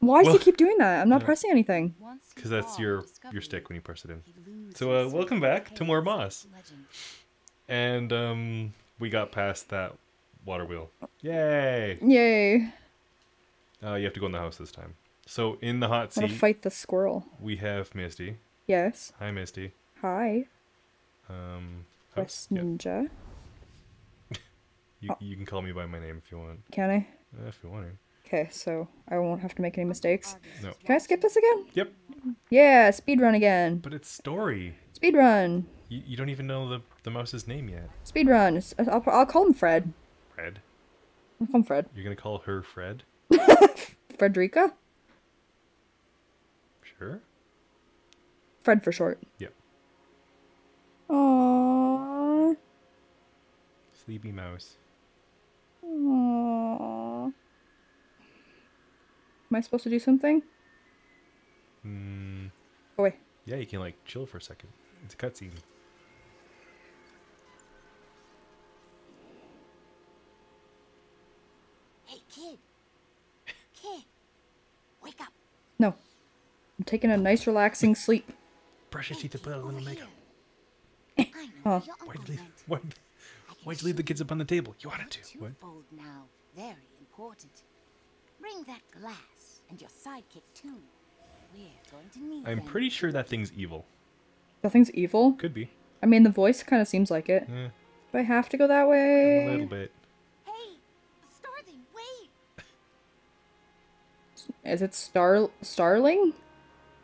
Why does he keep doing that? I'm not pressing anything. Because that's your stick when you press it in. So welcome back to more Moss. And we got past that water wheel. Yay! Yay! You have to go in the house this time. So in the hot seat, I'm gonna fight the squirrel. We have Misty. Yes. Hi, Misty. Hi. West Ninja. Yeah. You can call me by my name if you want. Can I? If you want to. Okay, so I won't have to make any mistakes. No. Can I skip this again? Yep. Yeah, speedrun again. But it's story. Speedrun. You don't even know the mouse's name yet. Speedrun. I'll call him Fred. Fred? I'll call him Fred. You're going to call her Fred? Frederica? Sure. Fred for short. Yep. Aww. Sleepy mouse. Aww. Am I supposed to do something? Mm. Go away. Yeah, you can like chill for a second. It's a cutscene. Hey kid. Kid. Wake up. No. I'm taking a nice relaxing sleep. Brush your teeth and put on a little makeup. Oh. Why'd you leave the kids up on the table? You wanted to. What? Now. Very important. Bring that glass and your sidekick too. We're going to need them. I'm pretty sure that thing's evil. That thing's evil? Could be. I mean, the voice kind of seems like it. Yeah. Do I have to go that way? A little bit. Hey, Starling, wait! Is it Starling?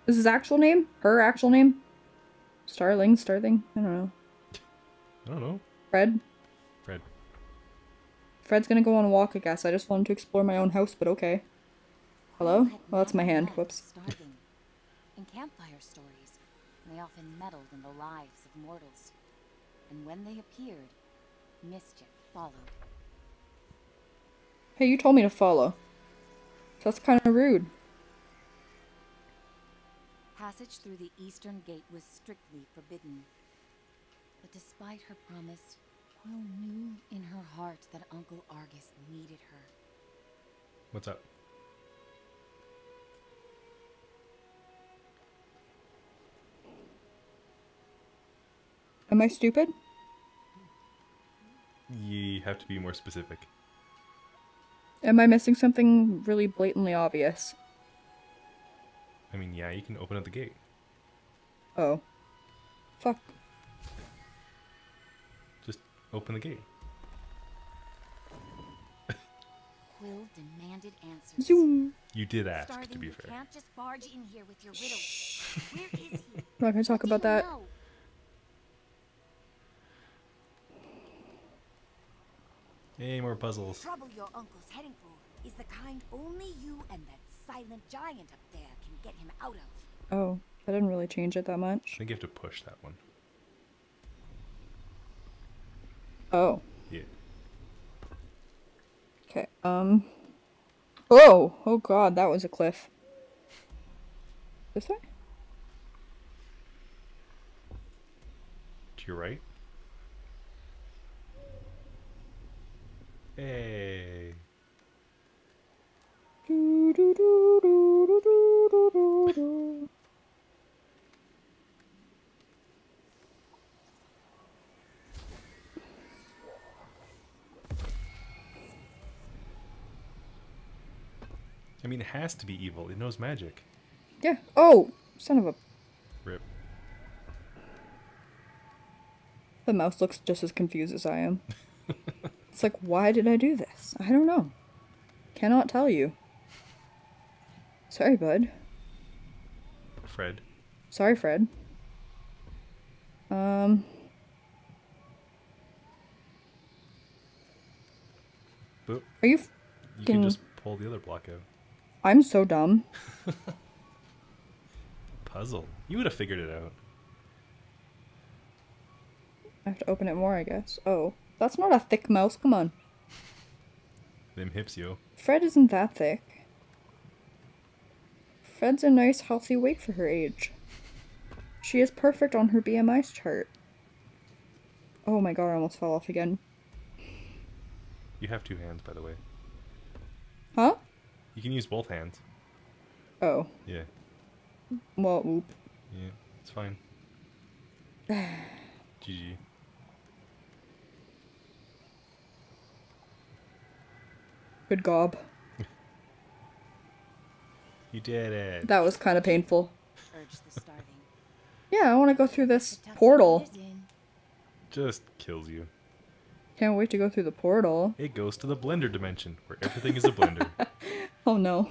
Is his actual name? Her actual name? Starling? I don't know. I don't know. Fred? Fred's gonna go on a walk, I guess. I just wanted to explore my own house, but okay. Hello? Oh, that's my hand. Whoops. In campfire stories, they often meddled in the lives of mortals. And when they appeared, mischief followed. Hey, you told me to follow. So that's kind of rude. Passage through the eastern gate was strictly forbidden. But despite her promise, Will knew in her heart that Uncle Argus needed her. What's up? Am I stupid? You have to be more specific. Am I missing something really blatantly obvious? I mean, yeah, you can open up the gate. Oh. Fuck. Open the gate. Quill demanded answers. Zoom. You did ask, Starling, to be fair. Can't just barge in here with your riddles. Where is he? We're not gonna talk about that. Know? Hey, more puzzles. The trouble your uncle's heading for is the kind only you and that silent giant up there can get him out of. Oh, that didn't really change it that much. I think you have to push that one. Oh. Yeah. Okay, Oh god, that was a cliff. This way? To your right? Hey. Do do do do do do do do. I mean, it has to be evil. It knows magic. Yeah. Oh, son of a... Rip. The mouse looks just as confused as I am. It's like, why did I do this? I don't know. Cannot tell you. Sorry, bud. Fred. Sorry, Fred. Boop. Are you... You can just pull the other block out. I'm so dumb. Puzzle. You would have figured it out. I have to open it more, I guess. Oh. That's not a thick mouse. Come on. Them hips, yo. Fred isn't that thick. Fred's a nice, healthy weight for her age. She is perfect on her BMI chart. Oh my god, I almost fell off again. You have two hands, by the way. Huh? You can use both hands. Oh. Yeah. Well, oop. Yeah, it's fine. GG. Good gob. You did it. That was kind of painful. Yeah, I want to go through this portal. Just kills you. Can't wait to go through the portal. It goes to the blender dimension, where everything is a blender. Oh no.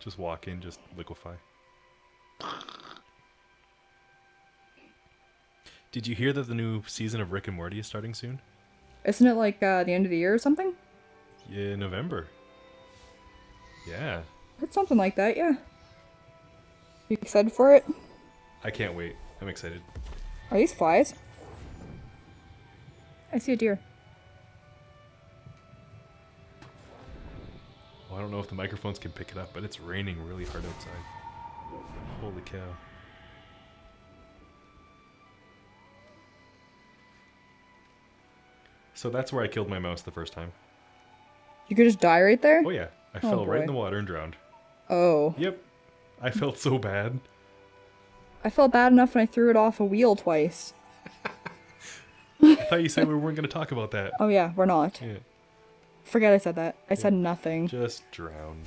Just walk in, just liquefy. Did you hear that the new season of Rick and Morty is starting soon? Isn't it like the end of the year or something? Yeah, November. Yeah. It's something like that, yeah. You excited for it? I can't wait. I'm excited. Are these flies? I see a deer. Well, I don't know if the microphones can pick it up, but it's raining really hard outside. Holy cow. So that's where I killed my mouse the first time. You could just die right there? Oh yeah. I fell right in the water and drowned. Oh. Yep. I felt so bad. I felt bad enough when I threw it off a wheel twice. I thought you said we weren't going to talk about that. Oh yeah, we're not. Yeah. Forget I said that. I said nothing. Just drowned.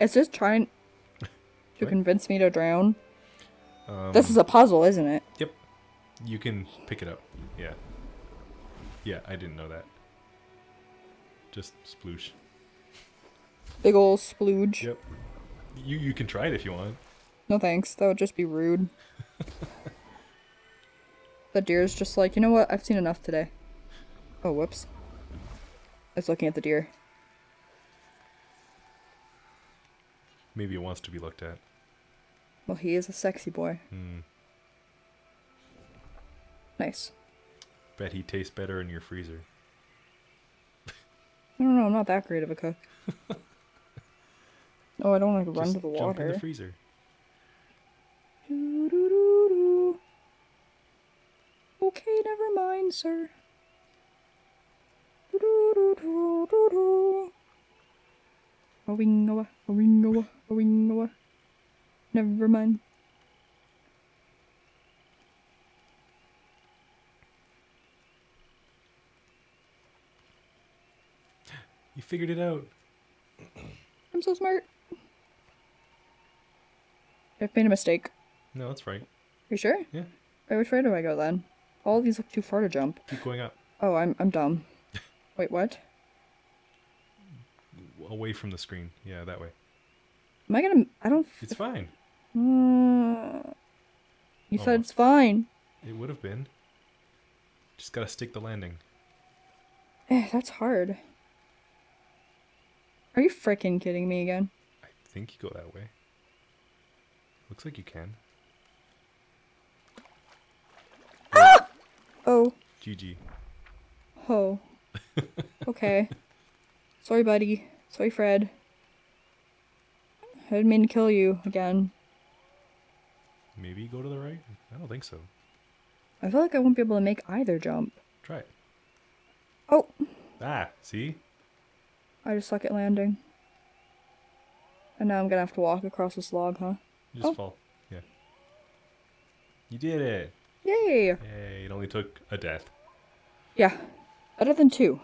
It's just trying to convince me to drown. This is a puzzle, isn't it? Yep. You can pick it up. Yeah. Yeah, I didn't know that. Just sploosh. Big ol' splooge. Yep. You can try it if you want. No thanks. That would just be rude. The deer's just like, you know what? I've seen enough today. Oh, whoops. I was looking at the deer. Maybe it wants to be looked at. Well, he is a sexy boy. Mm. Nice. Bet he tastes better in your freezer. I don't know. I'm not that great of a cook. Oh, I don't want to run to the water. Jump in the freezer. Doo -doo -doo -doo. Okay, never mind, sir. A wingoa, a wingoa, a wingoa. Never mind. You figured it out. I'm so smart. I've made a mistake. No, that's right. You sure? Yeah. Wait, which way do I go then? All of these look too far to jump. Keep going up. Oh, I'm dumb. Wait, what? Away from the screen. Yeah, that way. Am I gonna? I don't. It's fine. You said it's fine. It would have been. Just gotta stick the landing. That's hard. Are you freaking kidding me again? I think you go that way. Looks like you can. Ah! Oh. GG. Oh. Okay. Sorry, buddy. Sorry, Fred. I didn't mean to kill you again. Maybe go to the right? I don't think so. I feel like I won't be able to make either jump. Try it. Oh. Ah, see? I just suck at landing. And now I'm gonna have to walk across this log, huh? You just fall. Yeah. You did it! Yay! Yay, it only took a death. Yeah. Better than two.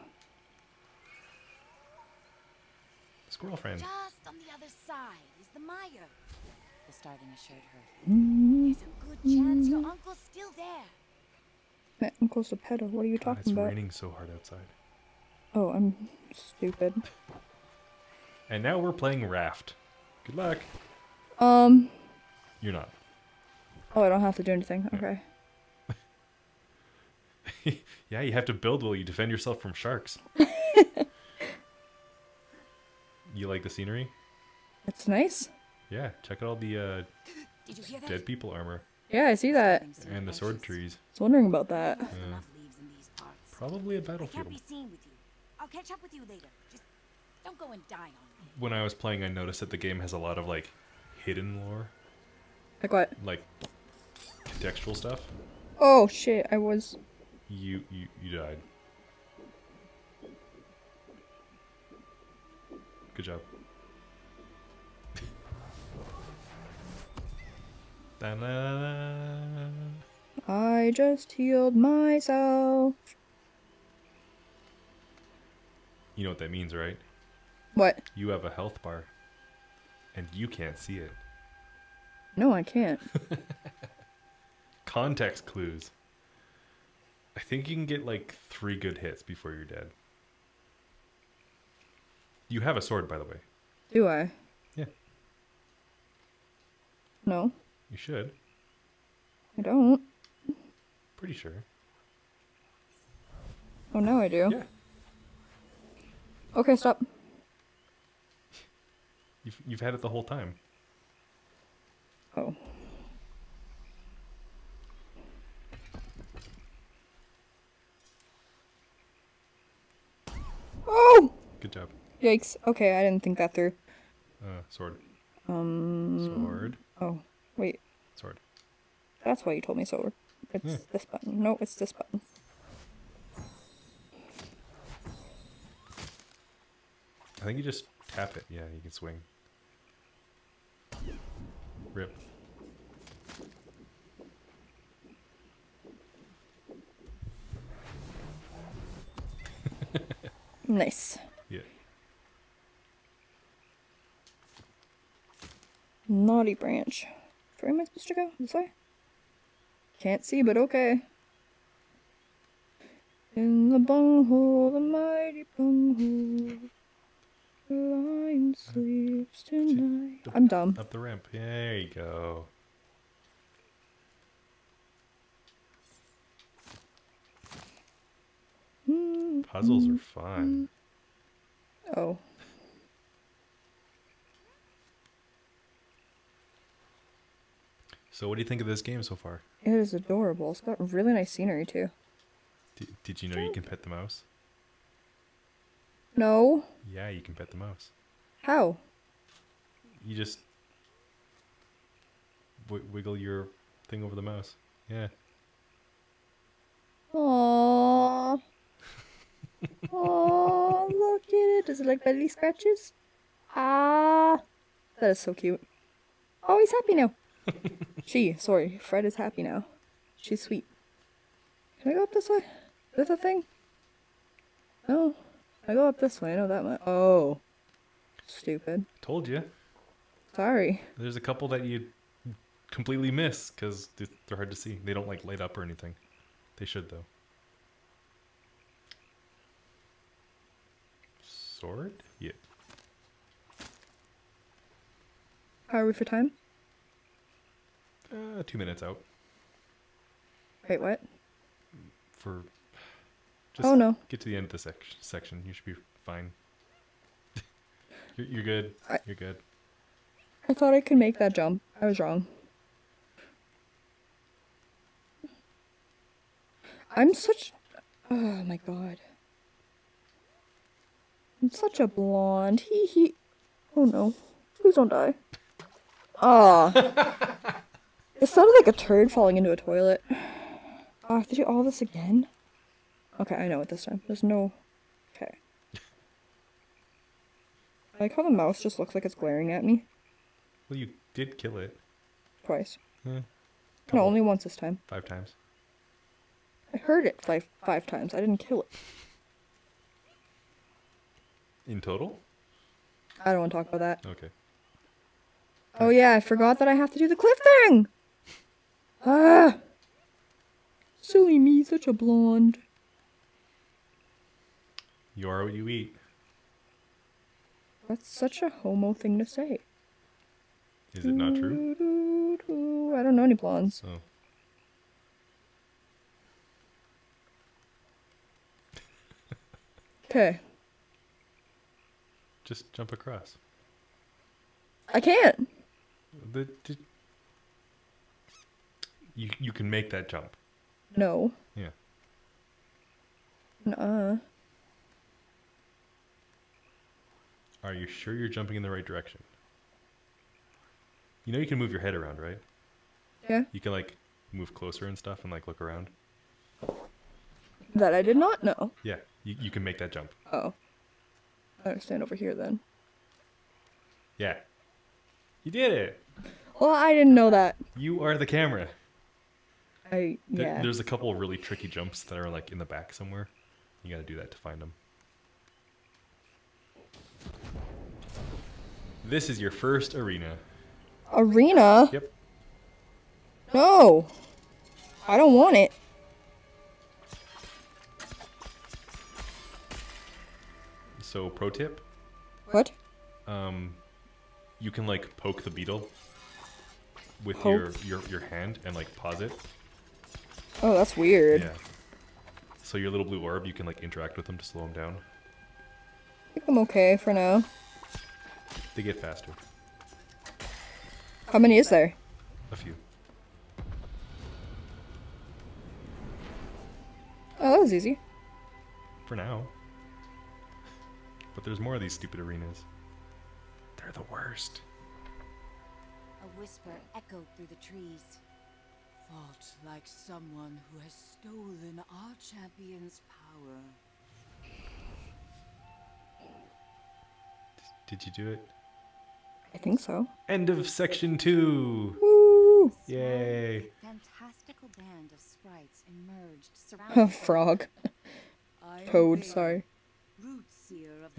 Squirrel friend. Just on the other side is the mire, the starting assured her. There's a good chance your uncle's still there. My uncle's a pedo, what are you talking about? It's raining so hard outside. Oh, I'm stupid. And now we're playing Raft. Good luck. You're not. Oh, I don't have to do anything. Okay. Yeah, you have to build while you defend yourself from sharks. You like the scenery? It's nice. Yeah, check out all the dead people armor. Yeah, I see that. And the sword trees. I was wondering about that. Probably a battlefield. I'll catch up with you later. Just don't go and die on me. When I was playing, I noticed that the game has a lot of like hidden lore. Like what? Like contextual stuff. Oh shit! I was. You died. Good job. Da-da-da-da. I just healed myself. You know what that means, right? What? You have a health bar. And you can't see it. No, I can't. Context clues. I think you can get like 3 good hits before you're dead. You have a sword, by the way. Do I? Yeah. No. You should. I don't. Pretty sure. Oh, now I do. Yeah. Okay, stop. You've had it the whole time. Oh. Oh! Good job. Yikes. Okay, I didn't think that through. Sword. Sword. Oh, wait. Sword. That's why you told me sword. It's this button. No, it's this button. I think you just tap it. Yeah, you can swing. Rip. Nice. Yeah. Naughty branch. Where am I supposed to go? This way? Can't see, but okay. In the bunghole, the mighty bunghole. Lion sleeps tonight. I'm dumb. Up the ramp. There you go. Puzzles are fun. Oh. So what do you think of this game so far? It is adorable. It's got really nice scenery too. Did you know you can pet the mouse? No. Yeah, you can pet the mouse. How? You just wiggle your thing over the mouse. Yeah. Aww. Aww, look at it. Does it like belly scratches? Ah. That is so cute. Oh, he's happy now. Sorry. Fred is happy now. She's sweet. Can I go up this way? Is this a thing? No. I go up this way, I know that much. Oh. Stupid. Told you. Sorry. There's a couple that you completely miss because they're hard to see. They don't like light up or anything. They should though. Sword? Yeah. How are we for time? 2 minutes out. Wait, what? For... Just oh no! Get to the end of the section. You should be fine. You're good. You're good. I thought I could make that jump. I was wrong. I'm such. Oh my god. I'm such a blonde. He. Oh no! Please don't die. Ah. It sounded like a turd falling into a toilet. I have to do all this again. Okay, I know it this time. There's no... Okay. I like how the mouse just looks like it's glaring at me. Well, you did kill it. Twice. No, only once this time. 5 times. I heard it five times. I didn't kill it. In total? I don't want to talk about that. Okay. Oh yeah, I forgot that I have to do the cliff thing! Ah! Silly me, such a blonde. You are what you eat. That's such a homo thing to say. Is it not true? I don't know any blondes. Oh. Okay. Just jump across. I can't. You can make that jump. No. Yeah. Nuh-uh. Are you sure you're jumping in the right direction? You know you can move your head around, right? Yeah. You can like move closer and stuff and like look around. That I did not know. Yeah, you can make that jump. Oh. I understand over here then. Yeah. You did it! Well, I didn't know that. You are the camera. Yeah. There's a couple of really tricky jumps that are like in the back somewhere. You gotta do that to find them. This is your first arena. Arena? Yep. No! I don't want it. So, pro tip. What? You can like poke the beetle with your hand and like pause it. Oh, that's weird. Yeah. So your little blue orb, you can like interact with them to slow them down. I think I'm okay for now. They get faster. How many is there? A few. Oh, that was easy. For now. But there's more of these stupid arenas. They're the worst. A whisper echoed through the trees. Fought like someone who has stolen our champion's power. Did you do it? I think so. End of section 2. Woo! Yay! A fantastical band of sprites emerged, surrounding frog. Pode, sorry.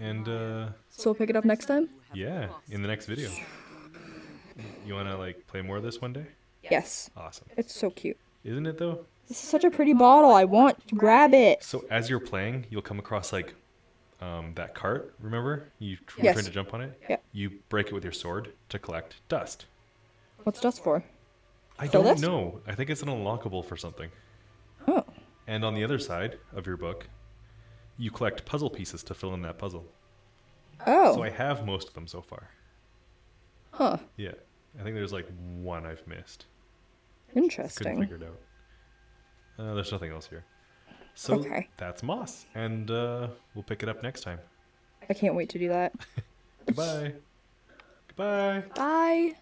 And so we'll pick it up next time? Yeah, in the next video. You wanna like play more of this one day? Yes. Awesome. It's so cute. Isn't it though? This is such a pretty bottle. I want to grab it. So as you're playing, you'll come across like that cart, remember? You were trying to jump on it? Yeah. You break it with your sword to collect dust. What's dust for? I don't know. I think it's an unlockable for something. Oh. And on the other side of your book, you collect puzzle pieces to fill in that puzzle. Oh. So I have most of them so far. Huh. Yeah. I think there's like one I've missed. Interesting. Couldn't figure it out. There's nothing else here. So that's Moss, and we'll pick it up next time. I can't wait to do that. Goodbye. Goodbye. Bye.